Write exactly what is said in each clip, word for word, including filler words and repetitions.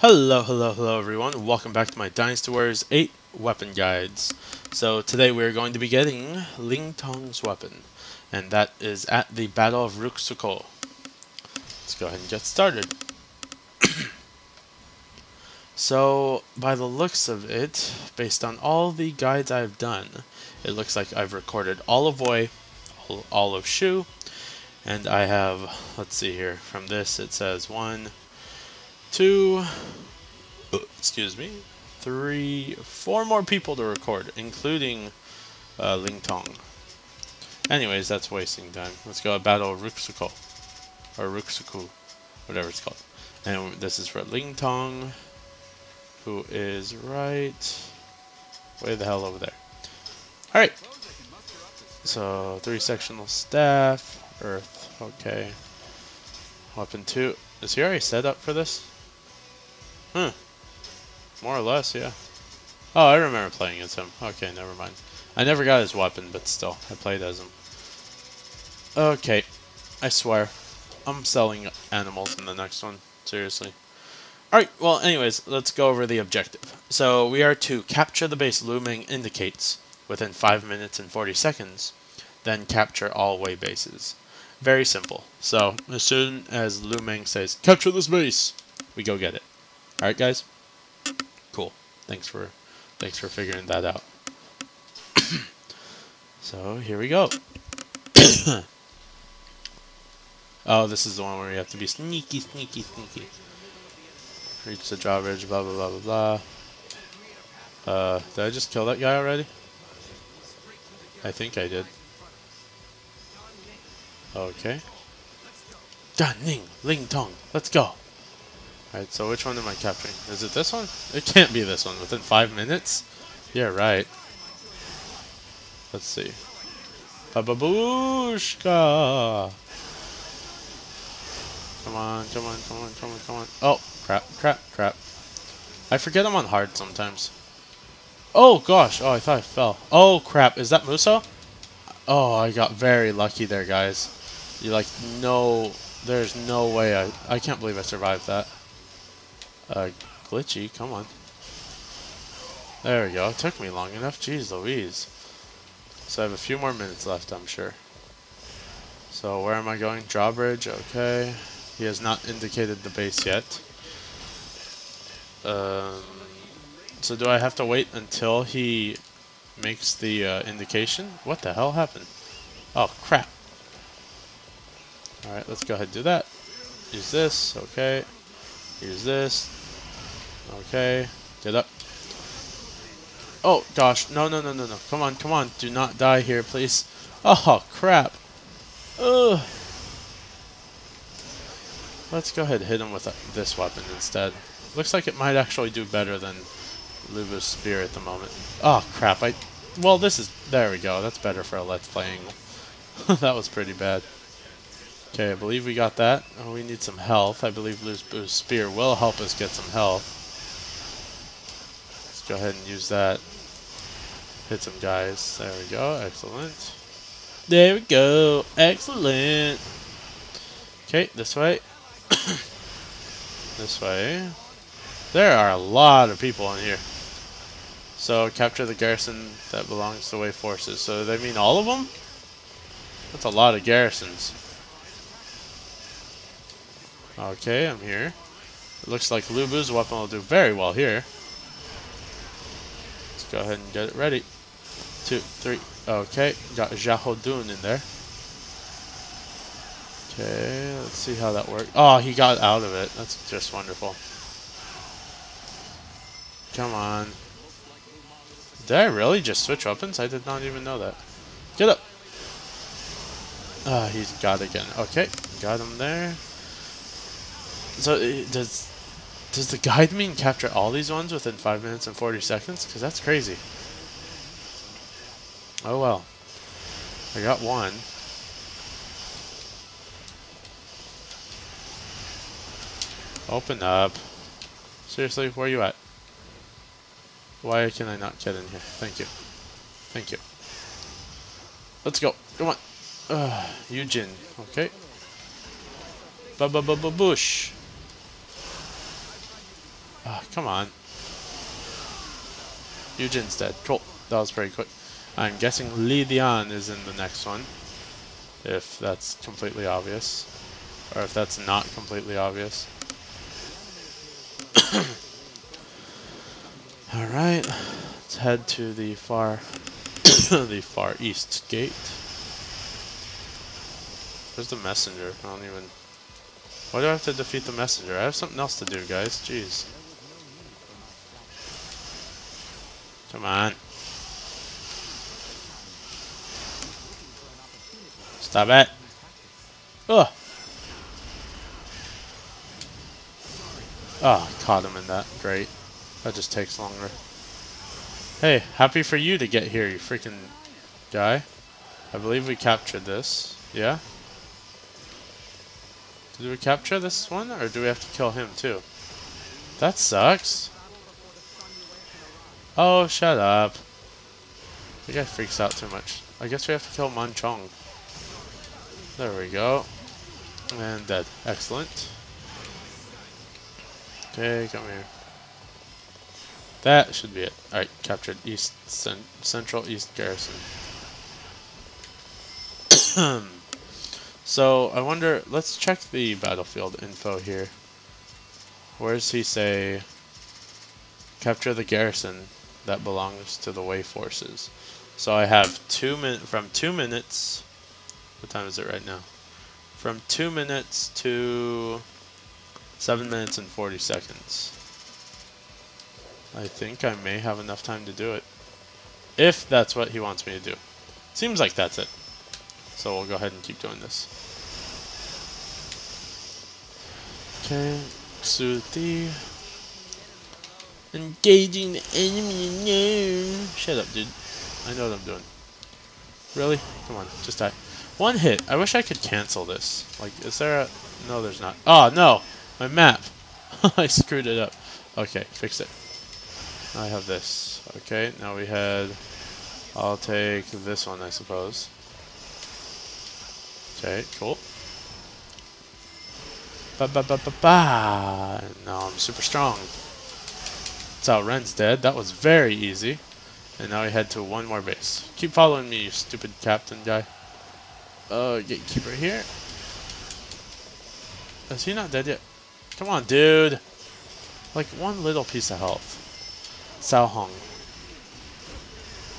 Hello, hello, hello everyone. Welcome back to my Dynasty Warriors eight weapon guides. So today we're going to be getting Ling Tong's weapon, and that is at the Battle of Ruxukou. Let's go ahead and get started. So, by the looks of it, based on all the guides I've done, it looks like I've recorded all of Wei, all of Shu, and I have, let's see here, from this it says one, two, excuse me, three, four more people to record, including uh, Ling Tong. Anyways, that's wasting time. Let's go Battle Ruksuko, or Ruxukou, whatever it's called. And this is for Ling Tong, who is right way the hell over there. Alright. So, three sectional staff, earth, okay. Weapon two. Is he already set up for this? Huh. More or less, yeah. Oh, I remember playing as him. Okay, never mind. I never got his weapon, but still, I played as him. Okay. I swear, I'm selling animals in the next one. Seriously. Alright, well, anyways, let's go over the objective. So, we are to capture the base Lu Ming indicates within five minutes and forty seconds, then capture all Wei bases. Very simple. So, as soon as Lu Ming says, capture this base, we go get it. Alright, guys? Cool. Thanks for, thanks for figuring that out. So, here we go. Oh, this is the one where you have to be sneaky, sneaky, sneaky. Reach the drawbridge, blah, blah, blah, blah, blah. Uh, did I just kill that guy already? I think I did. Okay. Gan Ning, Ling Tong, let's go. Alright, so which one am I capturing? Is it this one? It can't be this one, within five minutes? Yeah, right. Let's see. Bababushka! Come on, come on, come on, come on, come on. Oh, crap, crap, crap. I forget I'm on hard sometimes. Oh, gosh. Oh, I thought I fell. Oh, crap. Is that Muso? Oh, I got very lucky there, guys. You're like, no, there's no way. I, I can't believe I survived that. Uh, glitchy, come on. There we go. It took me long enough. Jeez Louise. So I have a few more minutes left, I'm sure. So where am I going? Drawbridge, okay. He has not indicated the base yet. Um, so do I have to wait until he makes the uh, indication? What the hell happened? Oh, crap. Alright, let's go ahead and do that. Use this, okay. Use this. Okay, get up. Oh, gosh. No, no, no, no, no. Come on, come on. Do not die here, please. Oh, crap. Ugh. Let's go ahead and hit him with this weapon instead. Looks like it might actually do better than Lu Bu's spear at the moment. Oh, crap. I. Well, this is... There we go. That's better for a Let's Play angle. That was pretty bad. Okay, I believe we got that. Oh, we need some health. I believe Lu Bu's spear will help us get some health. Let's go ahead and use that. Hit some guys. There we go. Excellent. There we go. Excellent. Okay, this way. This way. There are a lot of people in here. So, capture the garrison that belongs to Wei forces. So, they mean all of them? That's a lot of garrisons. Okay, I'm here. It looks like Lu Bu's weapon will do very well here. Let's go ahead and get it ready. Two, three. Okay, got Zhao Dun in there. Okay, let's see how that worked. Oh, he got out of it. That's just wonderful. Come on. Did I really just switch weapons? I did not even know that. Get up! Ah, oh, he's got again. Okay, got him there. So, does does the guide mean capture all these ones within five minutes and forty seconds? Because that's crazy. Oh, well. I got one. Open up. Seriously, where are you at? Why can I not get in here? Thank you. Thank you. Let's go. Come on. Uh, Yue Jin. Okay. Ba ba ba ba bush. Oh, come on. Yue Jin's dead. Cool. That was pretty quick. I'm guessing Li Dian is in the next one. If that's completely obvious. Or if that's not completely obvious. Alright. Let's head to the far the far east gate. Where's the messenger? I don't even... Why do I have to defeat the messenger? I have something else to do, guys. Jeez. Come on. Stop it. Ugh. Oh, caught him in that. Great. That just takes longer. Hey, happy for you to get here, you freaking guy. I believe we captured this. Yeah? Did we capture this one, or do we have to kill him too? That sucks. Oh, shut up. The guy freaks out too much. I guess we have to kill Manchong. There we go. And dead. Excellent. Okay, come here. That should be it. Alright, captured East Cent Central East Garrison. So, I wonder, let's check the battlefield info here. Where does he say, capture the garrison that belongs to the Wei forces? So I have two min from two minutes. What time is it right now? From two minutes to seven minutes and forty seconds. I think I may have enough time to do it, if that's what he wants me to do. Seems like that's it. So we'll go ahead and keep doing this. Okay, Xuti. Engaging the enemy now. Shut up, dude. I know what I'm doing. Really? Come on, just die. One hit. I wish I could cancel this. Like, is there a... No, there's not. Oh, no! My map! I screwed it up. Okay, fix it. I have this. Okay, now we had... I'll take this one, I suppose. Okay, cool. Ba-ba-ba-ba-ba! Now I'm super strong. Cao Ren's dead. That was very easy. And now we head to one more base. Keep following me, you stupid captain guy. Uh, gatekeeper here. Is he not dead yet? Come on, dude. Like one little piece of health. Sao Hong.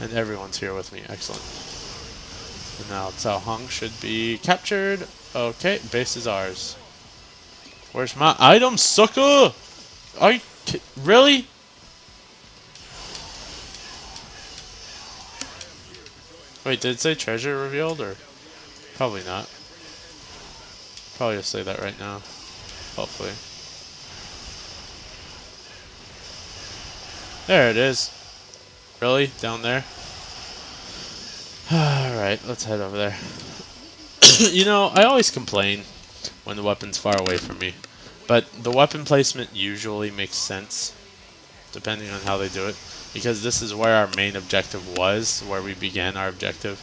And everyone's here with me. Excellent. And now Cao Hong should be captured. Okay, base is ours. Where's my item, sucker? Are you kidding? Really? Wait, did it say treasure revealed or? Probably not. Probably just say that right now. Hopefully. There it is. Really? Down there? Alright, let's head over there. You know, I always complain when the weapon's far away from me. But the weapon placement usually makes sense, depending on how they do it. Because this is where our main objective was, where we began our objective.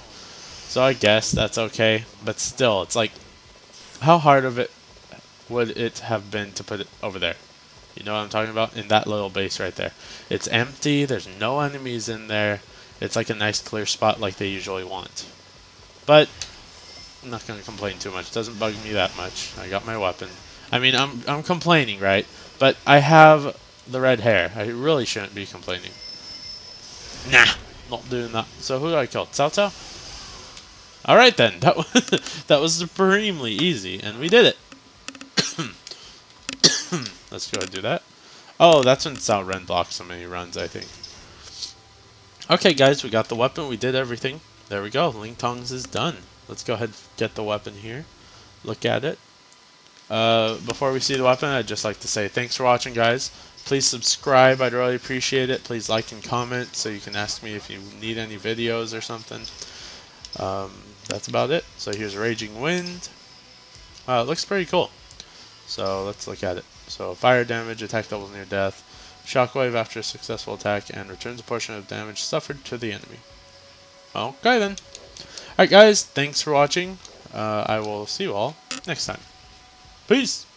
So I guess that's okay, but still, it's like, how hard of it would it have been to put it over there? You know what I'm talking about? In that little base right there. It's empty, there's no enemies in there, it's like a nice clear spot like they usually want. But, I'm not going to complain too much, it doesn't bug me that much. I got my weapon. I mean, I'm, I'm complaining, right? But I have the red hair, I really shouldn't be complaining. Nah, not doing that. So who do I kill? Cao Cao? Alright then, that was, that was supremely easy, and we did it. Let's go ahead and do that. Oh, that's when Cao Ren blocks so many runs, I think. Okay guys, we got the weapon, we did everything. There we go, Ling Tong's is done. Let's go ahead and get the weapon here. Look at it. Uh, before we see the weapon, I'd just like to say thanks for watching, guys. Please subscribe, I'd really appreciate it. Please like and comment so you can ask me if you need any videos or something. Um, that's about it. So here's Raging Wind. Wow, it looks pretty cool. So let's look at it. So fire damage, attack doubles near death, shockwave after a successful attack, and returns a portion of damage suffered to the enemy. Okay then. Alright guys, thanks for watching. Uh, I will see you all next time. Peace!